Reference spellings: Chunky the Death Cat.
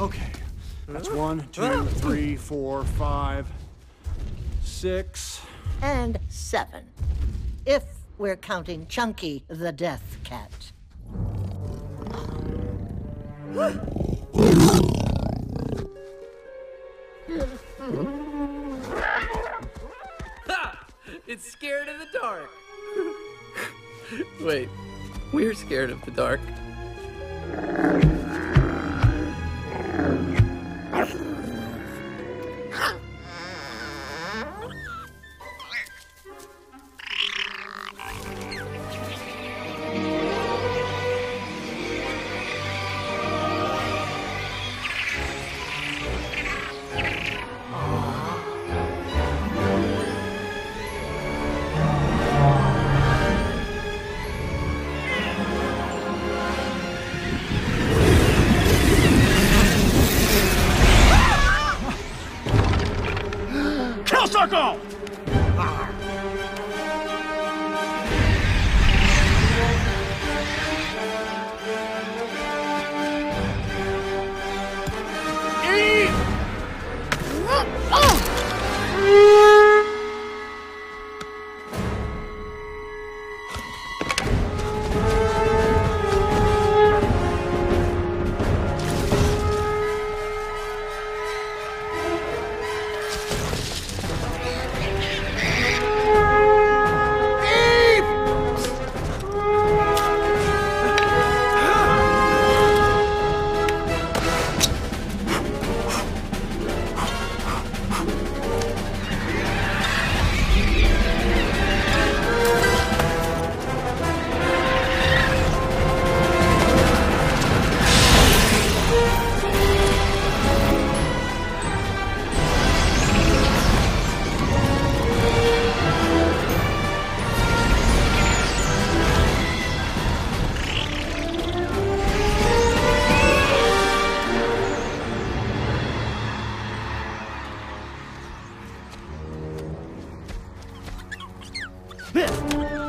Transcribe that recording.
Okay, that's 1, 2, 3, 4, 5, 6, and 7. If we're counting Chunky the Death Cat. Ha! It's scared of the dark. Wait, we're scared of the dark. Circle! This!